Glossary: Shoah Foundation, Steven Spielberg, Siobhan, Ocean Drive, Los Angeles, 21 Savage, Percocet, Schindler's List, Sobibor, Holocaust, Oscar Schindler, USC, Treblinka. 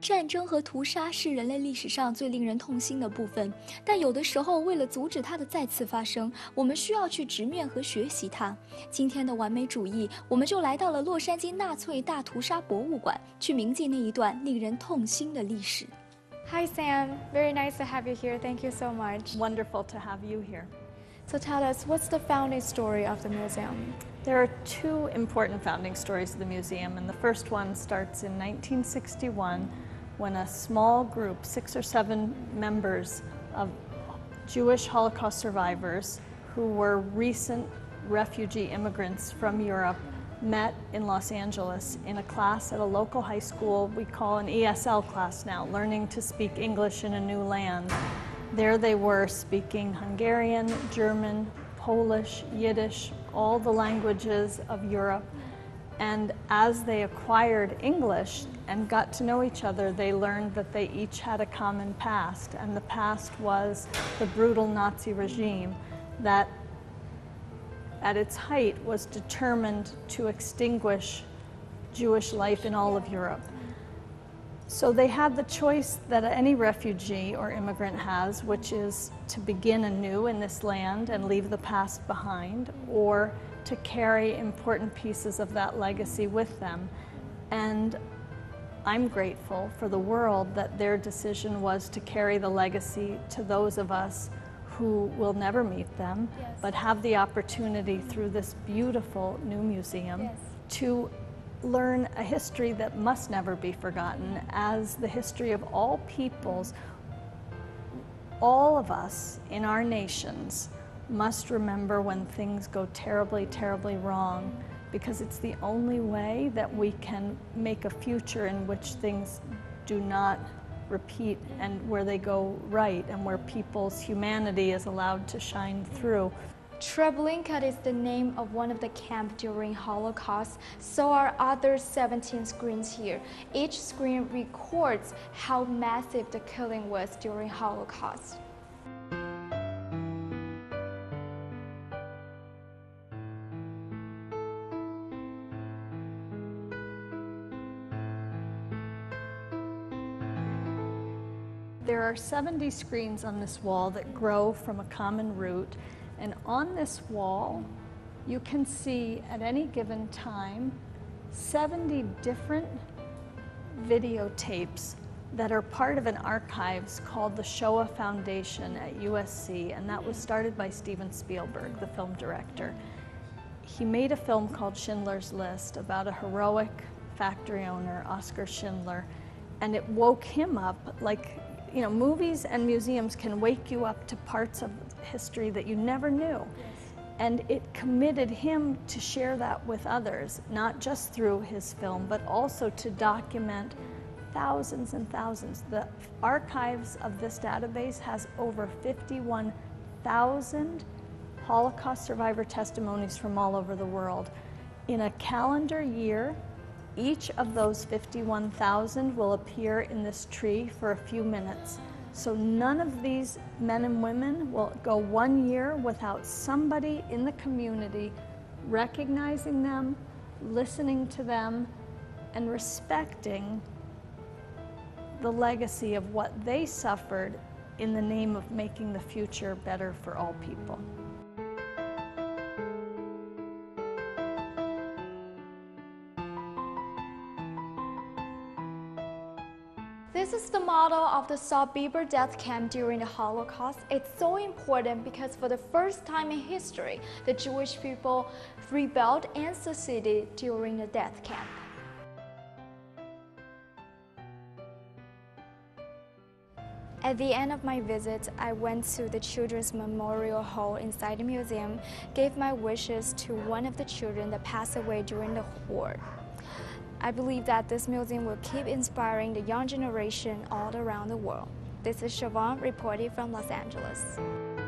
战争和屠杀是人类历史上最令人痛心的部分，但有的时候，为了阻止它的再次发生，我们需要去直面和学习它。今天的完美主义，我们就来到了洛杉矶纳粹大屠杀博物馆，去铭记那一段令人痛心的历史。Hi Sam, very nice to have you here. Thank you so much. Wonderful to have you here. So tell us, what's the founding story of the museum? There are two important founding stories of the museum, and the first one starts in 1961 when a small group, 6 or 7 members of Jewish Holocaust survivors who were recent refugee immigrants from Europe met in Los Angeles in a class at a local high school we call an ESL class now, learning to speak English in a new land. There they were speaking Hungarian, German, Polish, Yiddish, all the languages of Europe. And as they acquired English and got to know each other, they learned that they each had a common past. And the past was the brutal Nazi regime that at its height was determined to extinguish Jewish life in all of Europe. So they had the choice that any refugee or immigrant has, which is to begin anew in this land and leave the past behind, or to carry important pieces of that legacy with them. And I'm grateful for the world that their decision was to carry the legacy to those of us who will never meet them, yes, but have the opportunity through this beautiful new museum, yes, to learn a history that must never be forgotten as the history of all peoples. All of us in our nations must remember when things go terribly, terribly wrong, because it's the only way that we can make a future in which things do not repeat and where they go right and where people's humanity is allowed to shine through. Treblinka is the name of one of the camps during Holocaust, so are other 17 screens here. Each screen records how massive the killing was during Holocaust. There are 70 screens on this wall that grow from a common root. And on this wall, you can see at any given time 70 different videotapes that are part of an archives called the Shoah Foundation at USC, and that was started by Steven Spielberg, the film director. He made a film called Schindler's List about a heroic factory owner, Oscar Schindler, and it woke him up. Like, you know, movies and museums can wake you up to parts of history that you never knew. And it committed him to share that with others, not just through his film, but also to document thousands and thousands. The archives of this database has over 51,000 Holocaust survivor testimonies from all over the world. In a calendar year, each of those 51,000 will appear in this tree for a few minutes. So none of these men and women will go 1 year without somebody in the community recognizing them, listening to them, and respecting the legacy of what they suffered in the name of making the future better for all people. This is the model of the Sobibor death camp during the Holocaust. It's so important because for the first time in history, the Jewish people rebelled and seceded during the death camp. At the end of my visit, I went to the Children's Memorial Hall inside the museum, gave my wishes to one of the children that passed away during the war. I believe that this museum will keep inspiring the young generation all around the world. This is Siobhan reporting from Los Angeles.